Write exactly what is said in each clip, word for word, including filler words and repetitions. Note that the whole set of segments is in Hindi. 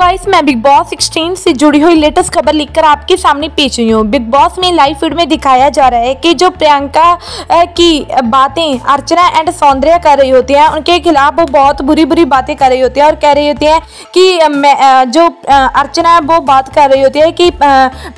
गाइस, मैं बिग बॉस सिक्सटीन से जुड़ी हुई लेटेस्ट खबर लेकर आपके सामने पेश हुई हूँ। बिग बॉस में लाइव फीड में दिखाया जा रहा है कि जो प्रियंका की बातें अर्चना एंड सौंदर्या कर रही होती हैं, उनके खिलाफ वो बहुत बुरी बुरी बातें कर रही होती हैं और कह रही होती हैं कि जो अर्चना है वो बात कर रही होती है कि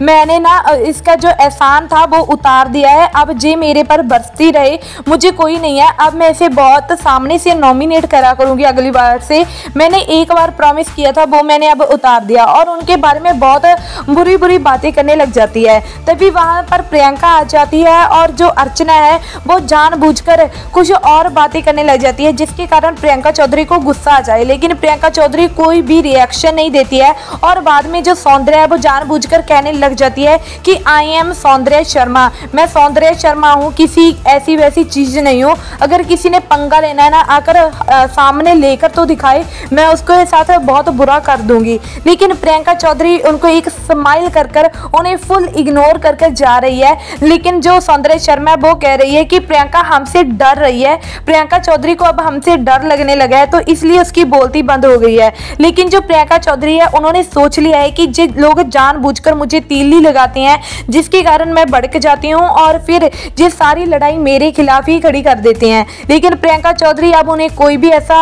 मैंने ना इसका जो एहसान था वो उतार दिया है, अब जे मेरे पर बरसती रहे, मुझे कोई नहीं है, अब मैं इसे बहुत सामने से नॉमिनेट करा करूँगी अगली बार से, मैंने एक बार प्रॉमिस किया था वो मैंने अब उतार दिया, और उनके बारे में बहुत बुरी बुरी बातें करने लग जाती है। तभी वहाँ पर प्रियंका आ जाती है और जो अर्चना है वो जानबूझकर कुछ और बातें करने लग जाती है, जिसके कारण प्रियंका चौधरी को गुस्सा आ जाए, लेकिन प्रियंका चौधरी कोई भी रिएक्शन नहीं देती है। और बाद में जो सौंदर्या है वो जानबूझकर कहने लग जाती है कि आई एम सौंदर्या शर्मा, मैं सौंदर्या शर्मा हूँ, किसी ऐसी वैसी चीज़ नहीं हूँ, अगर किसी ने पंगा लेना है ना आकर आ, सामने लेकर तो दिखाए, मैं उसके साथ बहुत बुरा कर दूंगी। लेकिन प्रियंका चौधरी उनको एक स्माइल कर कर उन्हें फुल इग्नोर कर कर जा रही है, लेकिन जो सौंदर्या शर्मा वो कह रही है कि प्रियंका हमसे डर रही है, प्रियंका चौधरी को अब हमसे डर लगने लगा है, तो इसलिए उसकी बोलती बंद हो गई है। लेकिन जो प्रियंका चौधरी है उन्होंने सोच लिया है कि जो लोग जानबूझकर मुझे तीली लगाते हैं, जिसके कारण मैं भड़क जाती हूँ और फिर ये सारी लड़ाई मेरे खिलाफ ही खड़ी कर देते हैं, लेकिन प्रियंका चौधरी अब उन्हें कोई भी ऐसा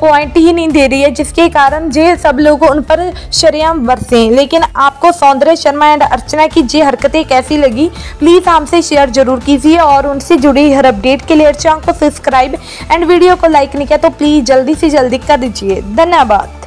पॉइंट ही नहीं दे रही है जिसके कारण ये सब लोग उन पर शरेआम बरसें। लेकिन आपको सौंदर्या शर्मा एंड अर्चना की ये हरकतें कैसी लगी, प्लीज़ हमसे शेयर जरूर कीजिए, और उनसे जुड़ी हर अपडेट के लिए अर्चना को सब्सक्राइब एंड वीडियो को लाइक नहीं किया तो प्लीज़ जल्दी से जल्दी कर दीजिए। धन्यवाद।